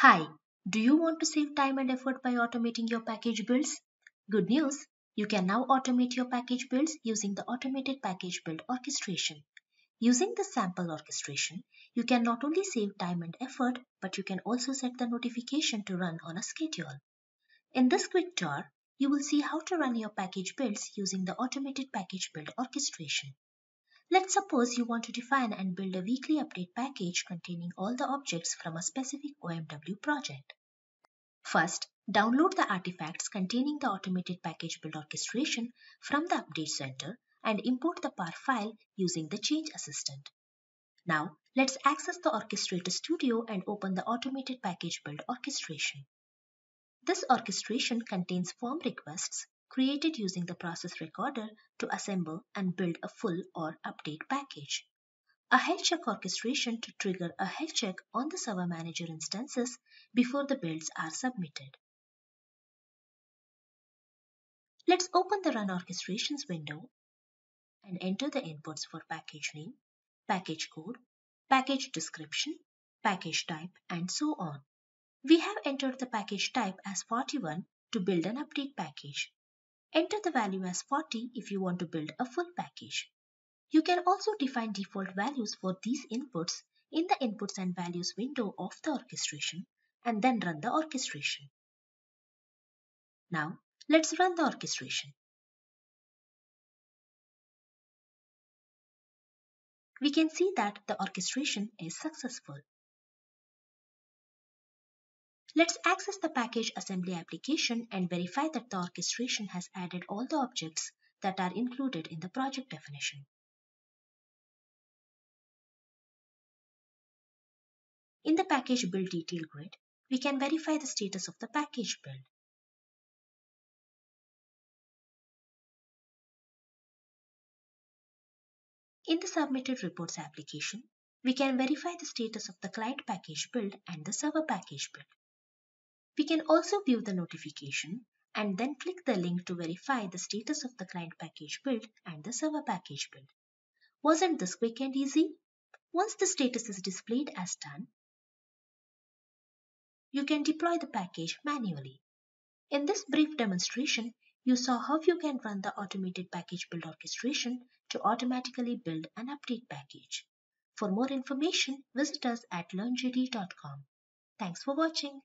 Hi, do you want to save time and effort by automating your package builds? Good news, you can now automate your package builds using the automated package build orchestration. Using the sample orchestration, you can not only save time and effort, but you can also set the notification to run on a schedule. In this quick tour, you will see how to run your package builds using the automated package build orchestration. Let's suppose you want to define and build a weekly update package containing all the objects from a specific OMW project. First, download the artifacts containing the automated package build orchestration from the Update Center and import the PAR file using the Change Assistant. Now, let's access the Orchestrator Studio and open the automated package build orchestration. This orchestration contains form requests created using the process recorder to assemble and build a full or update package, a health check orchestration to trigger a health check on the server manager instances before the builds are submitted. Let's open the Run Orchestrations window and enter the inputs for package name, package code, package description, package type, and so on. We have entered the package type as 41 to build an update package. Enter the value as 40 if you want to build a full package. You can also define default values for these inputs in the Inputs and Values window of the orchestration and then run the orchestration. Now, let's run the orchestration. We can see that the orchestration is successful. Let's access the package assembly application and verify that the orchestration has added all the objects that are included in the project definition. In the package build detail grid, we can verify the status of the package build. In the submitted reports application, we can verify the status of the client package build and the server package build. We can also view the notification and then click the link to verify the status of the client package build and the server package build. Wasn't this quick and easy? Once the status is displayed as done, you can deploy the package manually. In this brief demonstration, you saw how you can run the automated package build orchestration to automatically build an update package. For more information, visit us at LearnJDE.com. Thanks for watching.